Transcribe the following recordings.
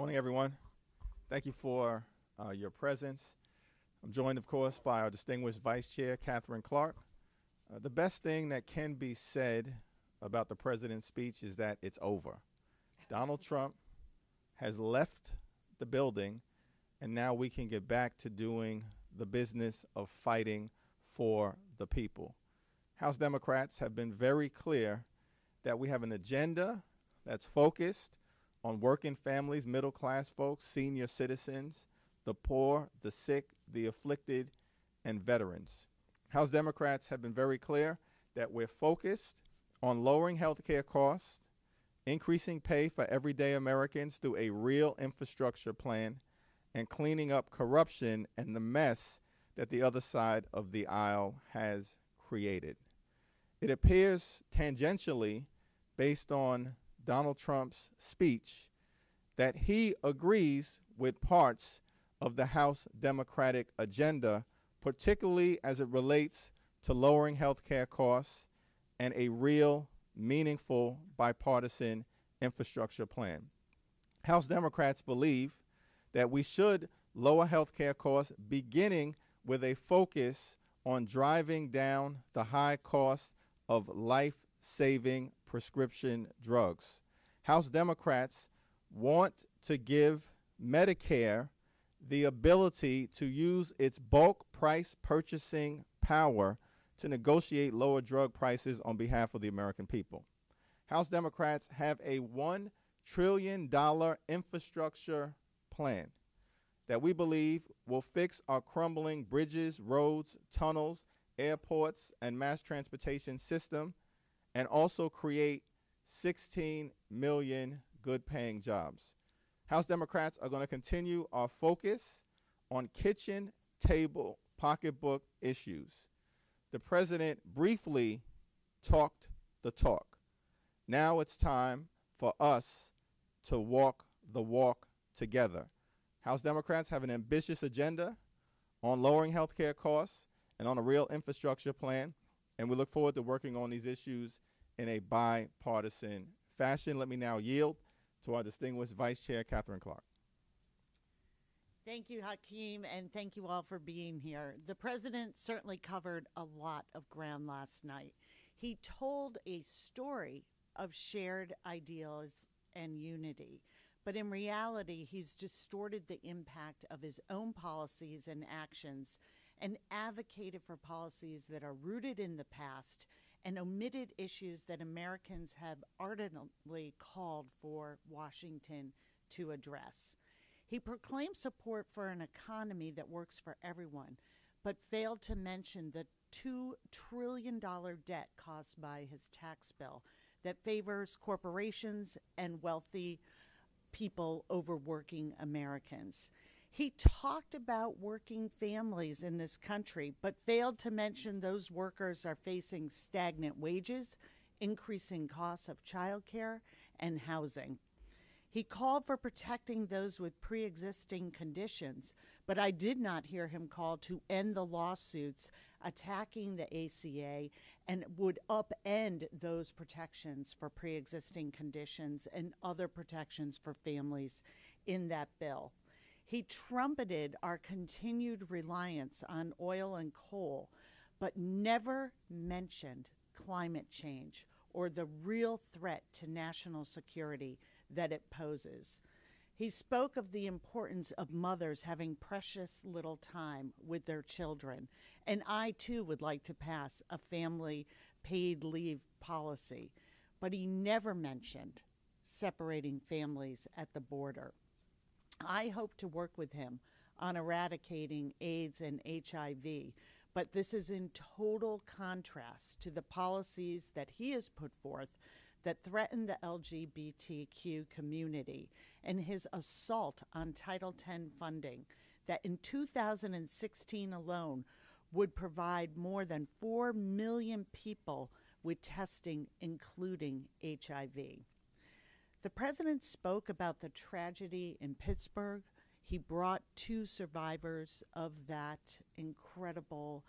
Morning, everyone. Thank you for your presence. I'm joined, of course, by our distinguished Vice Chair, Katherine Clark. The best thing that can be said about the President's speech is that it's over. Donald Trump has left the building, and now we can get back to doing the business of fighting for the people. House Democrats have been very clear that we have an agenda that's focused on working families, middle-class folks, senior citizens, the poor, the sick, the afflicted, and veterans. House Democrats have been very clear that we're focused on lowering health care costs, increasing pay for everyday Americans through a real infrastructure plan, and cleaning up corruption and the mess that the other side of the aisle has created. It appears tangentially, based on Donald Trump's speech, that he agrees with parts of the House Democratic agenda, particularly as it relates to lowering health care costs and a real, meaningful, bipartisan infrastructure plan. House Democrats believe that we should lower health care costs, beginning with a focus on driving down the high cost of life-saving prescription drugs. House Democrats want to give Medicare the ability to use its bulk price purchasing power to negotiate lower drug prices on behalf of the American people. House Democrats have a $1 trillion infrastructure plan that we believe will fix our crumbling bridges, roads, tunnels, airports, and mass transportation system, and also create 16 million good-paying jobs. House Democrats are going to continue our focus on kitchen table pocketbook issues. The President briefly talked the talk. Now it's time for us to walk the walk together. House Democrats have an ambitious agenda on lowering health care costs and on a real infrastructure plan, and we look forward to working on these issues in a bipartisan fashion. Let me now yield to our distinguished Vice Chair, Katherine Clark. Thank you, Hakeem, and thank you all for being here. The President certainly covered a lot of ground last night. He told a story of shared ideals and unity, but in reality, he's distorted the impact of his own policies and actions and advocated for policies that are rooted in the past and omitted issues that Americans have ardently called for Washington to address. He proclaimed support for an economy that works for everyone, but failed to mention the $2 trillion debt caused by his tax bill that favors corporations and wealthy people over working Americans. He talked about working families in this country, but failed to mention those workers are facing stagnant wages, increasing costs of childcare and housing. He called for protecting those with pre-existing conditions, but I did not hear him call to end the lawsuits attacking the ACA and would upend those protections for pre-existing conditions and other protections for families in that bill. He trumpeted our continued reliance on oil and coal, but never mentioned climate change or the real threat to national security that it poses. He spoke of the importance of mothers having precious little time with their children, and I too would like to pass a family paid leave policy, but he never mentioned separating families at the border. I hope to work with him on eradicating AIDS and HIV, but this is in total contrast to the policies that he has put forth that threaten the LGBTQ community and his assault on Title X funding that in 2016 alone would provide more than 4 million people with testing, including HIV. The President spoke about the tragedy in Pittsburgh. He brought two survivors of that incredible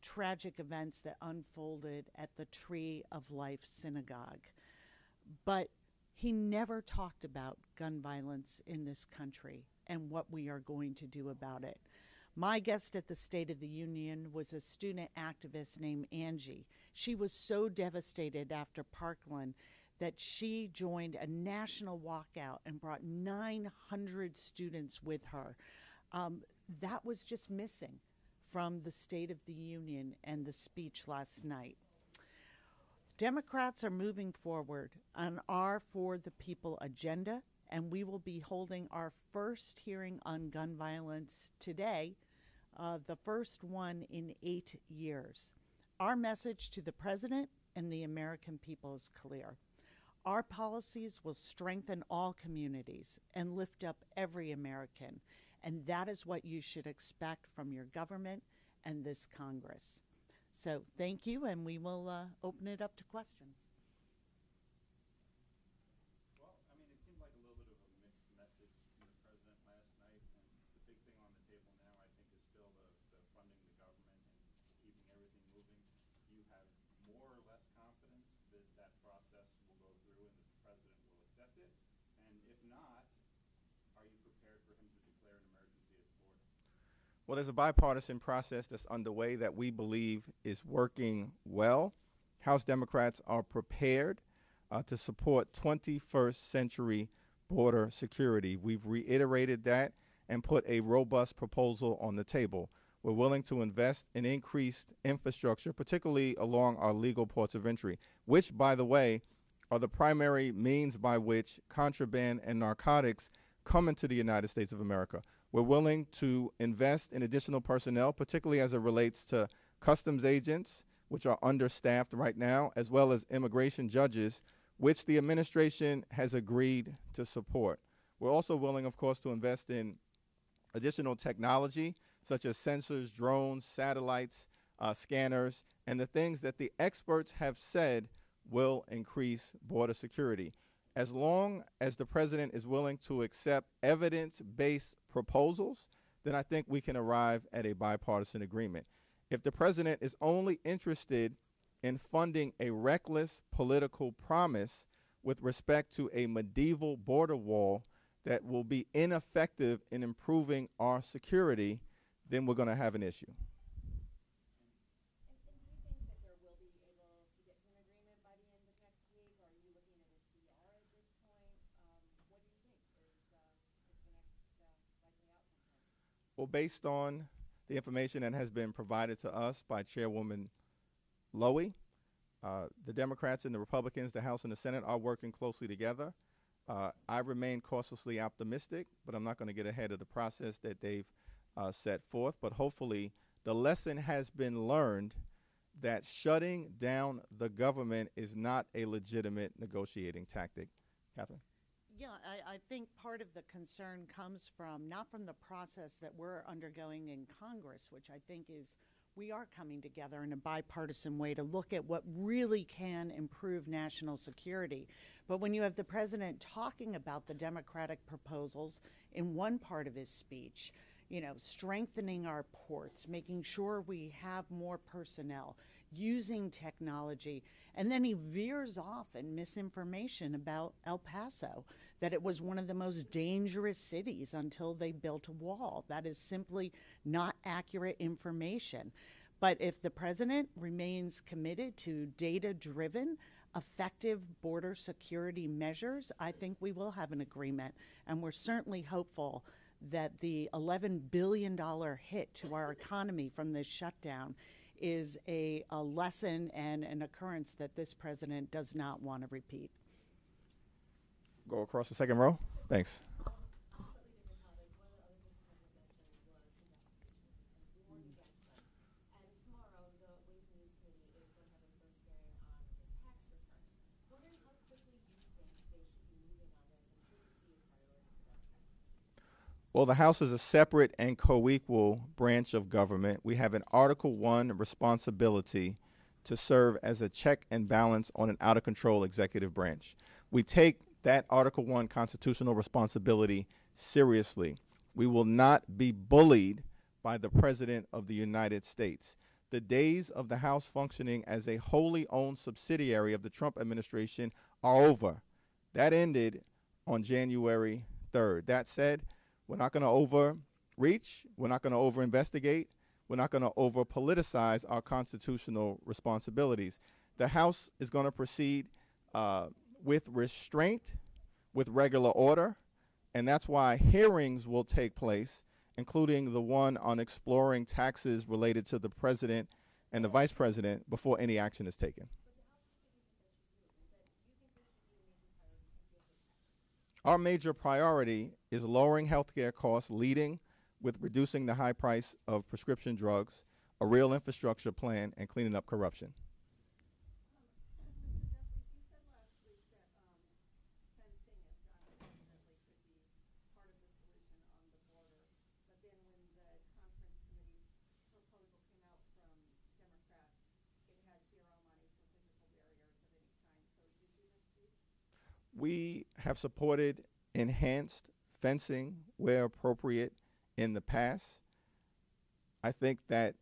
tragic events that unfolded at the Tree of Life Synagogue. But He never talked about gun violence in this country and what we are going to do about it. My guest at the State of the Union was a student activist named Angie. She was so devastated after Parkland that she joined a national walkout and brought 900 students with her. That was just missing from the State of the Union and the speech last night. Democrats are moving forward on our For the People agenda, and we will be holding our first hearing on gun violence today, the first one in 8 years. Our message to the President and the American people is clear. Our policies will strengthen all communities and lift up every American, and that is what you should expect from your government and this Congress. So thank you, and we will open it up to questions. Well, I mean, it seemed like a little bit of a mixed message from the President last night, and the big thing on the table now, I think, is still the funding the government and keeping everything moving. Do you have more or less confidence that that process will go through and that the President will accept it? And if not, are you prepared for him to declare an emergency at the border? Well, there's a bipartisan process that's underway that we believe is working well. House Democrats are prepared to support 21st century border security. We've reiterated that and put a robust proposal on the table. We're willing to invest in increased infrastructure, particularly along our legal ports of entry, which, by the way, are the primary means by which contraband and narcotics come into the United States of America. We're willing to invest in additional personnel, particularly as it relates to customs agents, which are understaffed right now, as well as immigration judges, which the administration has agreed to support. We're also willing, of course, to invest in additional technology, such as sensors, drones, satellites, scanners, and the things that the experts have said will increase border security. As long as the President is willing to accept evidence-based proposals, then I think we can arrive at a bipartisan agreement. If the President is only interested in funding a reckless political promise with respect to a medieval border wall that will be ineffective in improving our security, then we're going to have an issue. Well, based on the information that has been provided to us by Chairwoman Lowy, the Democrats and the Republicans, the House and the Senate, are working closely together. I remain cautiously optimistic, but I'm not going to get ahead of the process that they've set forth. But hopefully the lesson has been learned that shutting down the government is not a legitimate negotiating tactic. Katherine? Yeah, I think part of the concern comes from, not from the process that we're undergoing in Congress, which I think is we are coming together in a bipartisan way to look at what really can improve national security. But when you have the President talking about the Democratic proposals in one part of his speech, you know, strengthening our ports, making sure we have more personnel, using technology, and then he veers off in misinformation about El Paso, that it was one of the most dangerous cities until they built a wall. That is simply not accurate information. But if the President remains committed to data-driven, effective border security measures, I think we will have an agreement, and we're certainly hopeful that the $11 billion hit to our economy from this shutdown is a lesson and an occurrence that this President does not want to repeat. Go across the second row. Thanks. Well, the House is a separate and co-equal branch of government. We have an Article 1 responsibility to serve as a check and balance on an out-of-control executive branch. We take that Article 1 constitutional responsibility seriously. We will not be bullied by the President of the United States. The days of the House functioning as a wholly owned subsidiary of the Trump administration are over. That ended on January 3rd. That said, we're not going to overreach. We're not going to overinvestigate. We're not going to over-politicize our constitutional responsibilities. The House is going to proceed with restraint, with regular order, and that's why hearings will take place, including the one on exploring taxes related to the president and the vice president before any action is taken. Our major priority is lowering healthcare costs, leading with reducing the high price of prescription drugs, a real infrastructure plan, and cleaning up corruption. We have supported enhanced fencing where appropriate in the past. I think that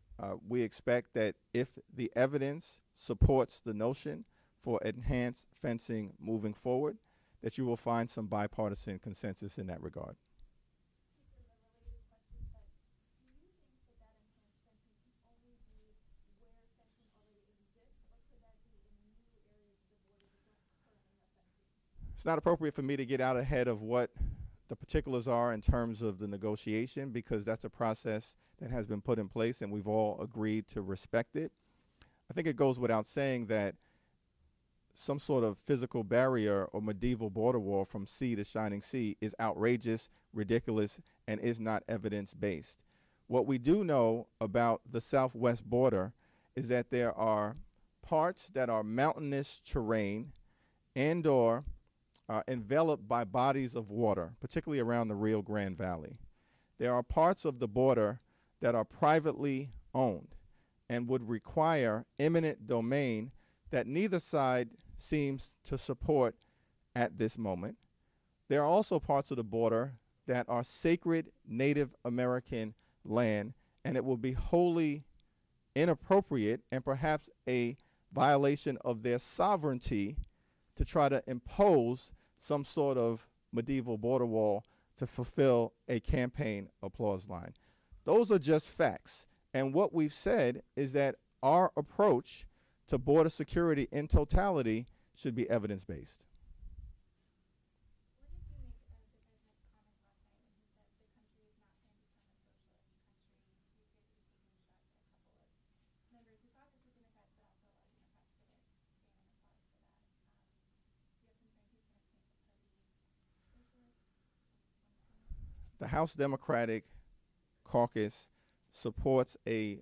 we expect that if the evidence supports the notion for enhanced fencing moving forward, that you will find some bipartisan consensus in that regard. It's not appropriate for me to get out ahead of what the particulars are in terms of the negotiation, because that's a process that has been put in place and we've all agreed to respect it. I think it goes without saying that some sort of physical barrier or medieval border wall from sea to shining sea is outrageous, ridiculous, and is not evidence-based. What we do know about the southwest border is that there are parts that are mountainous terrain and or enveloped by bodies of water, particularly around the Rio Grande Valley. There are parts of the border that are privately owned and would require eminent domain that neither side seems to support at this moment. There are also parts of the border that are sacred Native American land, and it will be wholly inappropriate and perhaps a violation of their sovereignty to try to impose some sort of medieval border wall to fulfill a campaign applause line. Those are just facts. And what we've said is that our approach to border security in totality should be evidence-based. The House Democratic Caucus supports a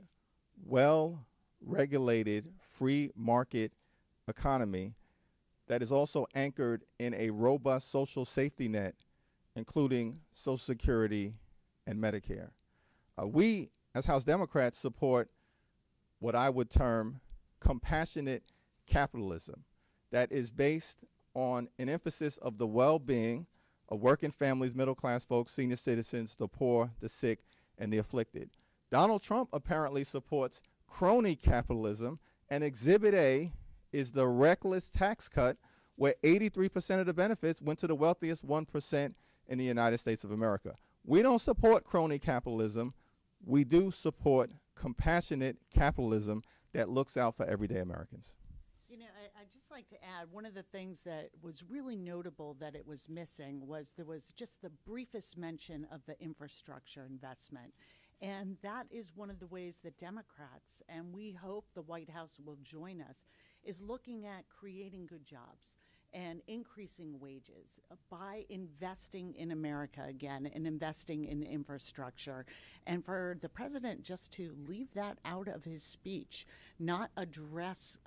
well-regulated free market economy that is also anchored in a robust social safety net, including Social Security and Medicare. We, as House Democrats, support what I would term compassionate capitalism that is based on an emphasis of the well-being working families, middle-class folks, senior citizens, the poor, the sick, and the afflicted. Donald Trump apparently supports crony capitalism, and Exhibit A is the reckless tax cut where 83% of the benefits went to the wealthiest 1% in the United States of America. We don't support crony capitalism. We do support compassionate capitalism that looks out for everyday Americans. You know, I'd just like to add, one of the things that was really notable that it was missing was there was just the briefest mention of the infrastructure investment. And that is one of the ways the Democrats, and we hope the White House will join us, is looking at creating good jobs and increasing wages by investing in America again and investing in infrastructure. And for the president just to leave that out of his speech, not address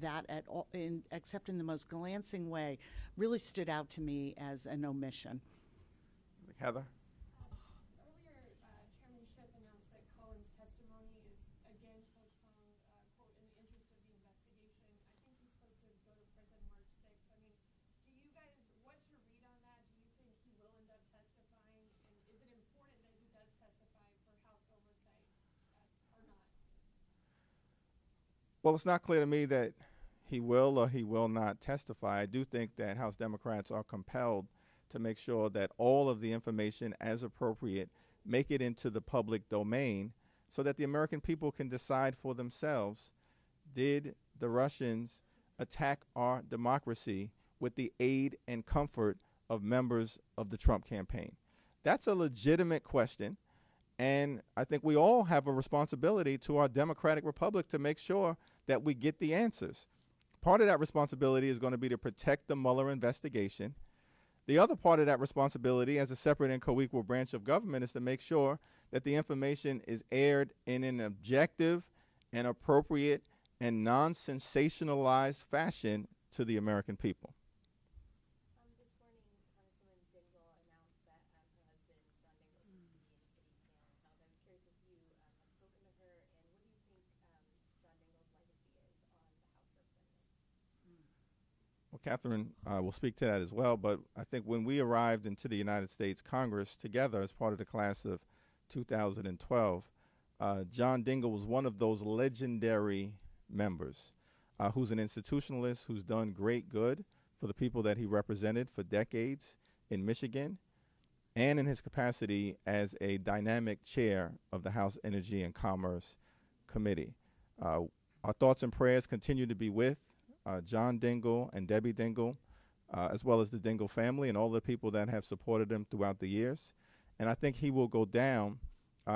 that at all, except in the most glancing way, really stood out to me as an omission. Heather? Well, it's not clear to me that he will or he will not testify. I do think that House Democrats are compelled to make sure that all of the information, as appropriate, make it into the public domain so that the American people can decide for themselves, did the Russians attack our democracy with the aid and comfort of members of the Trump campaign? That's a legitimate question, and I think we all have a responsibility to our democratic republic to make sure that we get the answers. Part of that responsibility is going to be to protect the Mueller investigation. The other part of that responsibility as a separate and co-equal branch of government is to make sure that the information is aired in an objective and appropriate and non-sensationalized fashion to the American people. This morning, Congresswoman Dingell announced that her husband, John Dingell, will be in the city of South. I'm curious if you have spoken to her, and what do you think John Dingell's legacy is on the House Representatives? Well, Katherine will speak to that as well, but I think when we arrived into the United States Congress together as part of the class of 2012, John Dingell was one of those legendary members who's an institutionalist, who's done great good for the people that he represented for decades in Michigan, and in his capacity as a dynamic chair of the House Energy and Commerce Committee. Our thoughts and prayers continue to be with John Dingell and Debbie Dingell, as well as the Dingell family and all the people that have supported him throughout the years. And I think he will go down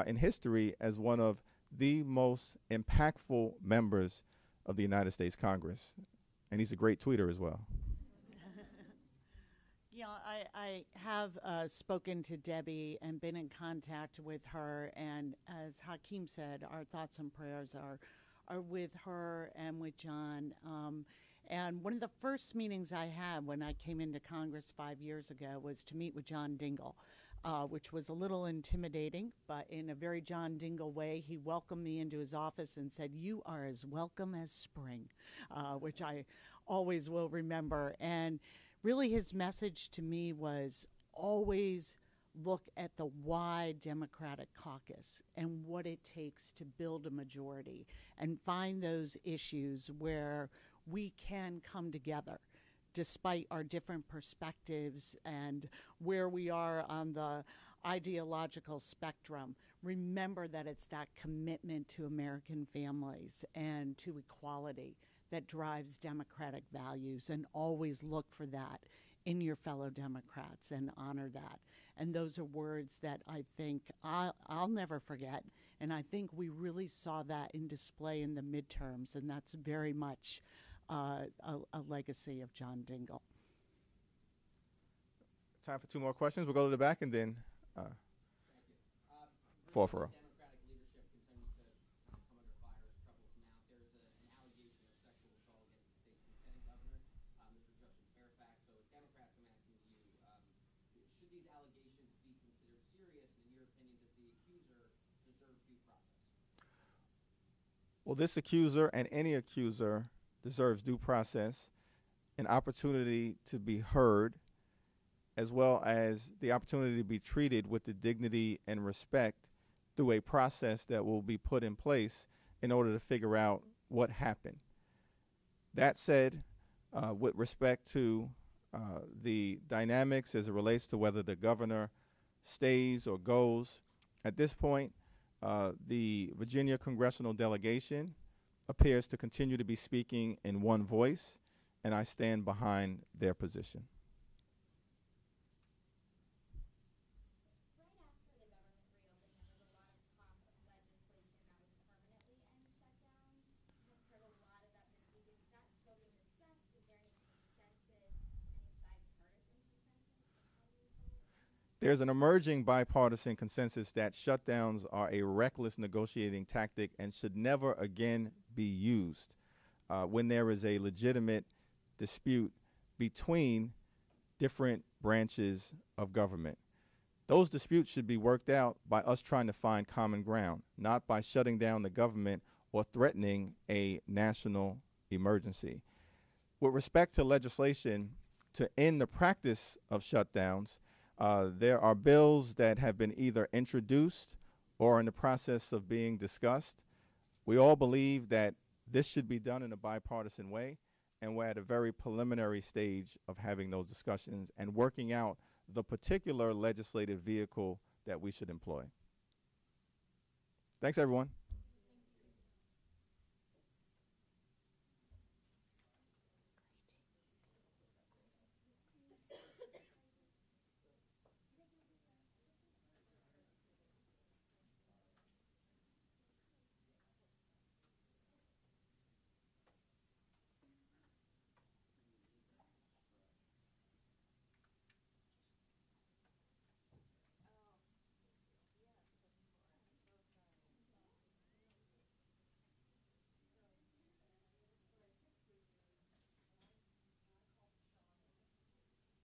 in history as one of the most impactful members of the United States Congress. And he's a great tweeter as well. Yeah, I have spoken to Debbie and been in contact with her. And as Hakeem said, our thoughts and prayers are with her and with John. And one of the first meetings I had when I came into Congress 5 years ago was to meet with John Dingell, which was a little intimidating, but in a very John Dingell way, he welcomed me into his office and said, "You are as welcome as spring," which I always will remember. And really his message to me was always look at the wide Democratic caucus and what it takes to build a majority and find those issues where we can come together despite our different perspectives and where we are on the ideological spectrum. Remember that it's that commitment to American families and to equality that drives democratic values, and always look for that in your fellow Democrats and honor that. And those are words that I think I'll never forget, and I think we really saw that in display in the midterms, and that's very much a legacy of John Dingell. Time for two more questions. We'll go to the back and then Farfaro. Well, this accuser and any accuser deserves due process, an opportunity to be heard, as well as the opportunity to be treated with the dignity and respect through a process that will be put in place in order to figure out what happened. That said, with respect to the dynamics as it relates to whether the governor stays or goes, at this point, the Virginia congressional delegation appears to continue to be speaking in one voice, and I stand behind their position. There's an emerging bipartisan consensus that shutdowns are a reckless negotiating tactic and should never again be used when there is a legitimate dispute between different branches of government. Those disputes should be worked out by us trying to find common ground, not by shutting down the government or threatening a national emergency. With respect to legislation to end the practice of shutdowns, there are bills that have been either introduced or in the process of being discussed. We all believe that this should be done in a bipartisan way, and we're at a very preliminary stage of having those discussions and working out the particular legislative vehicle that we should employ. Thanks, everyone.